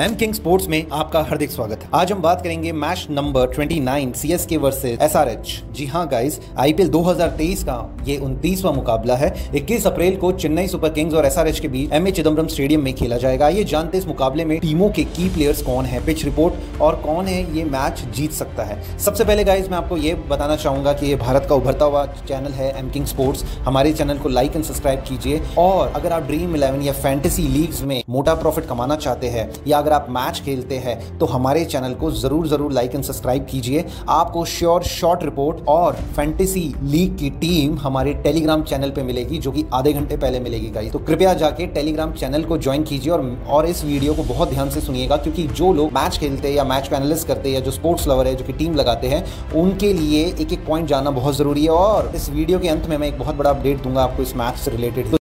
Am king sports में आपका हार्दिक स्वागत है। आज हम बात करेंगे match number 29 CSK versus SRH। जी हाँ गाइस, आईपीएल 2023 का ये 29वां मुकाबला है। 21 अप्रैल को चेन्नई सुपर किंग्स और SRH के बीच MA चिदम्बरम स्टेडियम में खेला जाएगा। ये जानते इस मुकाबले में टीमों के की प्लेयर्स कौन है, पिच रिपोर्ट और कौन है ये मैच जीत सकता है। सबसे पहले गाइस मैं आपको ये बताना चाहूंगा कि ये भारत का उभरता हुआ चैनल है एम किंग स्पोर्ट्स। हमारे चैनल को लाइक एंड सब्सक्राइब कीजिए और अगर आप ड्रीम 11 या फैंटेसी लीग्स में मोटा प्रॉफिट कमाना चाहते हैं या अगर आप मैच खेलते हैं तो हमारे चैनल को जरूर लाइक एंड सब्सक्राइब कीजिए। आपको श्योर शॉट रिपोर्ट और फैंटेसी लीग की टीम हमारे टेलीग्राम चैनल पे मिलेगी, जो कि आधे घंटे पहले मिलेगी गाइस। तो कृपया जाके टेलीग्राम चैनल को ज्वाइन कीजिए और इस वीडियो को बहुत ध्यान से सुनिएगा, क्योंकि जो लोग मैच खेलते हैं या मैच को एनालिस्ट करते हैं या जो स्पोर्ट्स लवर है, जो कि टीम लगाते हैं, उनके लिए एक एक पॉइंट जानना बहुत जरूरी है। और इस वीडियो के अंत में मैं एक बहुत बड़ा अपडेट दूंगा आपको इस मैच से रिलेटेड।